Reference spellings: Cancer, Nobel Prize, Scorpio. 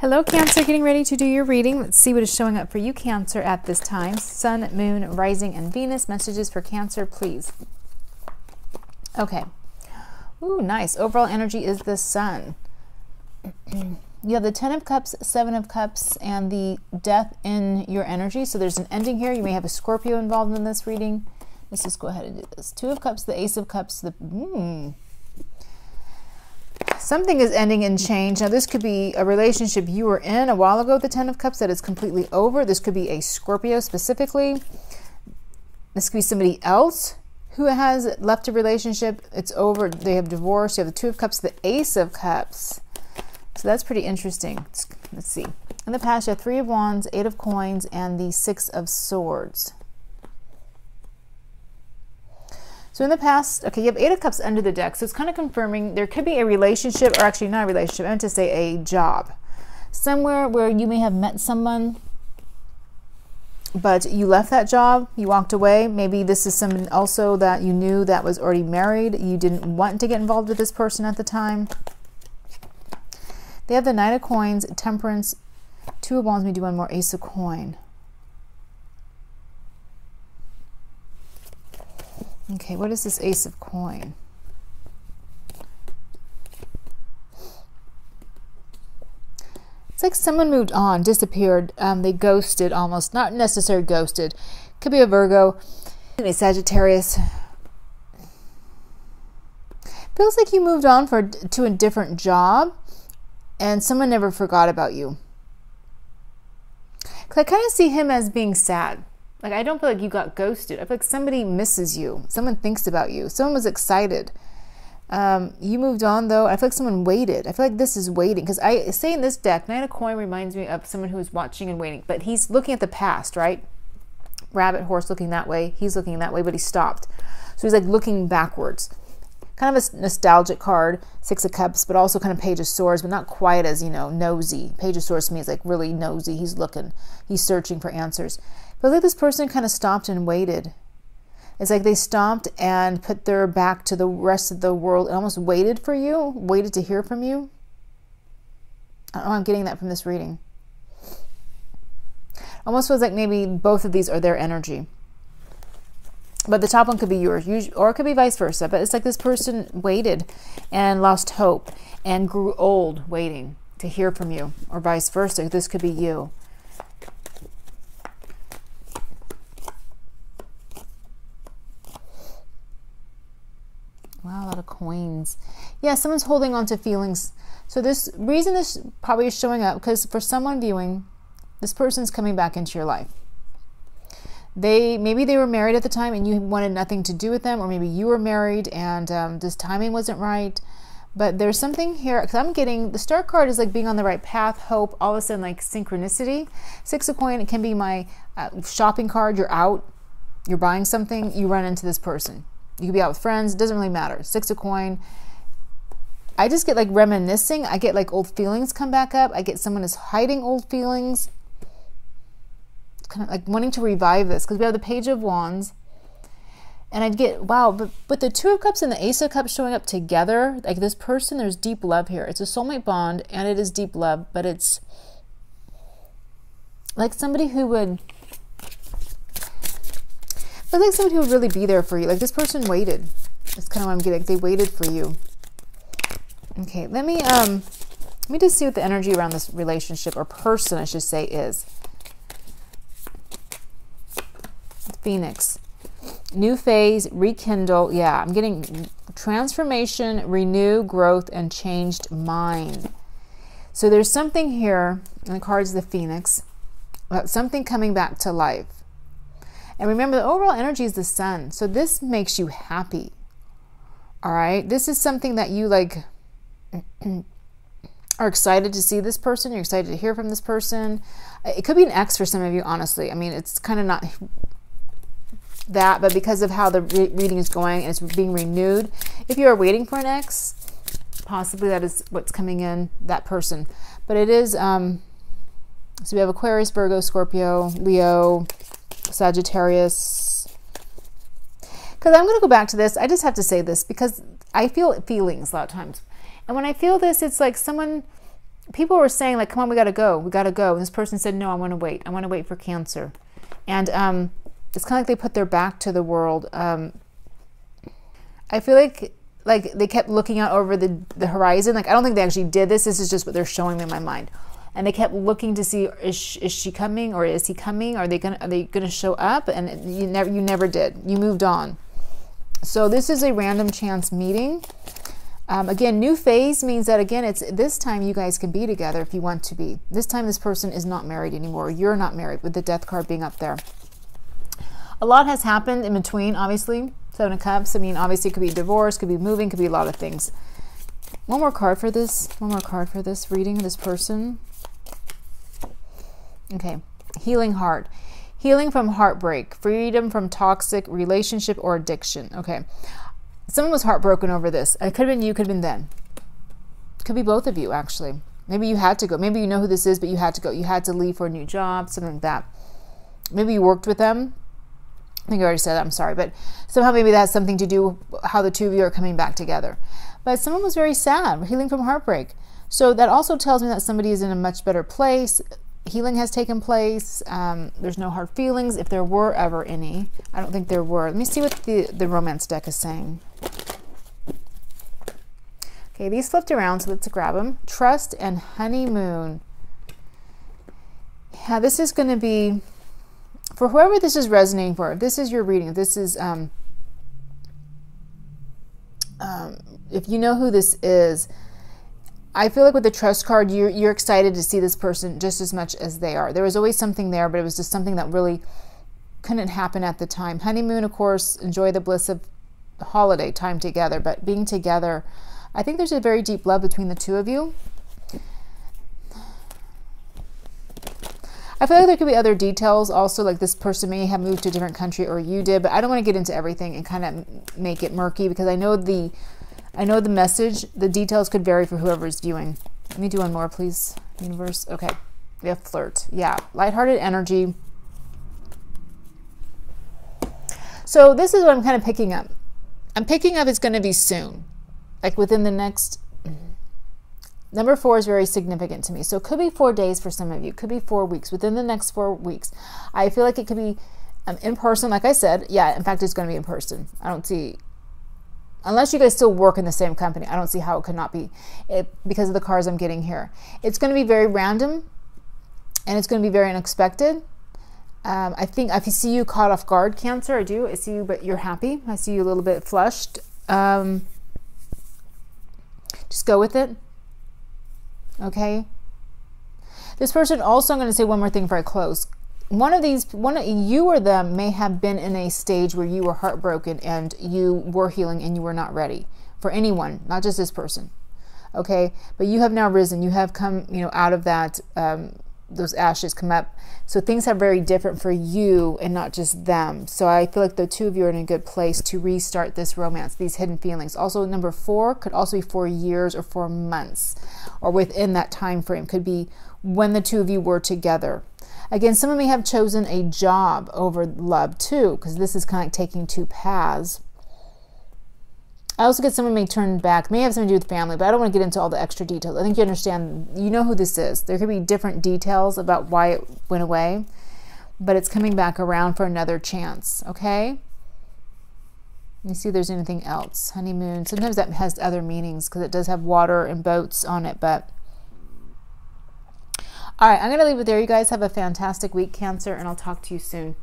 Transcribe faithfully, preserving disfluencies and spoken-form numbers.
Hello, Cancer. Getting ready to do your reading. Let's see what is showing up for you, Cancer, at this time. Sun, Moon, Rising, and Venus. Messages for Cancer, please. Okay. Ooh, nice. Overall energy is the Sun. You have the Ten of Cups, Seven of Cups, and the Death in your energy. So there's an ending here. You may have a Scorpio involved in this reading. Let's just go ahead and do this. Two of Cups, the Ace of Cups, the... Mm. Something is ending in change. Now, this could be a relationship you were in a while ago with the Ten of Cups that is completely over. This could be a Scorpio specifically. This could be somebody else who has left a relationship. It's over. They have divorced. You have the Two of Cups, the Ace of Cups. So that's pretty interesting. Let's see. In the past, you have Three of Wands, Eight of Coins, and the Six of Swords. So in the past, okay, you have Eight of Cups under the deck. So it's kind of confirming there could be a relationship, or actually not a relationship, I meant to say a job. Somewhere where you may have met someone, but you left that job, you walked away. Maybe this is someone also that you knew that was already married. You didn't want to get involved with this person at the time. They have the Nine of Coins, Temperance, Two of Wands. Let me do one more, Ace of Coin. Okay, what is this Ace of Coin? It's like someone moved on, disappeared. Um, they ghosted almost. Not necessarily ghosted. Could be a Virgo, a Sagittarius. Feels like you moved on for to a different job and someone never forgot about you. Because I kind of see him as being sad. Like, I don't feel like you got ghosted. I feel like somebody misses you. Someone thinks about you. Someone was excited. Um, you moved on, though. I feel like someone waited. I feel like this is waiting. Because I say in this deck, Nine of Coin reminds me of someone who is watching and waiting. But he's looking at the past, right? Rabbit, horse looking that way. He's looking that way, but he stopped. So he's like looking backwards. Kind of a nostalgic card, Six of Cups, but also kind of Page of Swords, but not quite as, you know, nosy. Page of Swords to me is like really nosy. He's looking. He's searching for answers. But look, this person kind of stopped and waited. It's like they stopped and put their back to the rest of the world and almost waited for you, waited to hear from you. I don't know, I'm getting that from this reading. Almost feels like maybe both of these are their energy. But the top one could be yours, or it could be vice versa. But it's like this person waited and lost hope and grew old waiting to hear from you, or vice versa. This could be you. Wow, a lot of coins. Yeah, someone's holding on to feelings. So this reason this probably is showing up, because for someone viewing, this person's coming back into your life. They maybe they were married at the time and you wanted nothing to do with them, or maybe you were married and um, this timing wasn't right. But there's something here, because I'm getting the Star card is like being on the right path, hope, all of a sudden like synchronicity. Six of Coin, it can be my uh, shopping card. You're out, you're buying something, you run into this person. You could be out with friends. It doesn't really matter. Six of Coin. I just get like reminiscing. I get like old feelings come back up. I get someone is hiding old feelings. It's kind of like wanting to revive this. Because we have the Page of Wands. And I'd get, wow, but with the Two of Cups and the Ace of Cups showing up together, like this person, there's deep love here. It's a soulmate bond and it is deep love. But it's like somebody who would... I like somebody who would really be there for you. Like this person waited. That's kind of what I'm getting. They waited for you. Okay, let me um, let me just see what the energy around this relationship or person, I should say, is. Phoenix, new phase, rekindle. Yeah, I'm getting transformation, renew, growth, and changed mind. So there's something here in the cards of the Phoenix about something coming back to life. And remember, the overall energy is the Sun. So this makes you happy. All right. This is something that you like are excited to see this person. You're excited to hear from this person. It could be an ex for some of you, honestly. I mean, it's kind of not that, but because of how the re reading is going and it's being renewed, if you are waiting for an ex, possibly that is what's coming in, that person. But it is, um, so we have Aquarius, Virgo, Scorpio, Leo, Sagittarius. Because I'm going to go back to this. I just have to say this because I feel feelings a lot of times. And when I feel this, it's like someone people were saying, like, come on, we got to go. We got to go. And this person said, no, I want to wait. I want to wait for Cancer. And um, it's kind of like they put their back to the world. Um, I feel like like they kept looking out over the, the horizon. Like, I don't think they actually did this. This is just what they're showing me in my mind. And they kept looking to see, is she, is she coming, or is he coming? Are they gonna are they gonna show up? And you never you never did. You moved on. So this is a random chance meeting. Um, again, new phase means that, again, it's this time you guys can be together if you want to be. This time this person is not married anymore. You're not married, with the death card being up there. A lot has happened in between, obviously. Seven of Cups. I mean, obviously it could be divorce, could be moving, could be a lot of things. One more card for this. One more card for this reading, this person. Okay. Healing heart. Healing from heartbreak. Freedom from toxic relationship or addiction. Okay. Someone was heartbroken over this. It could have been you, could have been them. Could be both of you, actually. Maybe you had to go. Maybe you know who this is, but you had to go. You had to leave for a new job, something like that. Maybe you worked with them. I think I already said that, I'm sorry. But somehow maybe that has something to do with how the two of you are coming back together. But someone was very sad, healing from heartbreak. So that also tells me that somebody is in a much better place. Healing has taken place. Um, there's no hard feelings, if there were ever any. I don't think there were. Let me see what the, the romance deck is saying. Okay, these flipped around, so let's grab them. Trust and honeymoon. Yeah, this is going to be, for whoever this is resonating for, if this is your reading, if this is, um, um, if you know who this is, I feel like with the trust card, you're, you're excited to see this person just as much as they are. There was always something there, but it was just something that really couldn't happen at the time. Honeymoon, of course, enjoy the bliss of holiday time together, but being together, I think there's a very deep love between the two of you. I feel like there could be other details also, like this person may have moved to a different country or you did, but I don't want to get into everything and kind of make it murky, because I know the... I know the message, the details could vary for whoever's viewing. Let me do one more, please, universe. Okay, we have flirt. Yeah, lighthearted energy. So this is what I'm kind of picking up. I'm picking up it's going to be soon, like within the next... Number four is very significant to me. So it could be four days for some of you. It could be four weeks. Within the next four weeks, I feel like it could be um, in person, like I said. Yeah, in fact, it's going to be in person. I don't see... Unless you guys still work in the same company, I don't see how it could not be, it, because of the cards I'm getting here. It's going to be very random, and it's going to be very unexpected. Um, I think I see you caught off guard, Cancer. I do. I see you, but you're happy. I see you a little bit flushed. Um, just go with it. Okay. This person also, I'm going to say one more thing before I close. One of these, one of you or them may have been in a stage where you were heartbroken and you were healing and you were not ready for anyone, not just this person. Okay. But you have now risen. You have come, you know, out of that, um, those ashes come up. So things are very different for you and not just them. So I feel like the two of you are in a good place to restart this romance, these hidden feelings. Also, number four could also be four years or four months or within that time frame. Could be when the two of you were together. Again, someone may have chosen a job over love too, because this is kind of taking two paths. I also get someone may turn back, may have something to do with family, but I don't want to get into all the extra details. I think you understand, you know who this is. There could be different details about why it went away, but it's coming back around for another chance, okay? Let me see if there's anything else. Honeymoon, sometimes that has other meanings because it does have water and boats on it, but... All right, I'm going to leave it there. You guys have a fantastic week, Cancer, and I'll talk to you soon.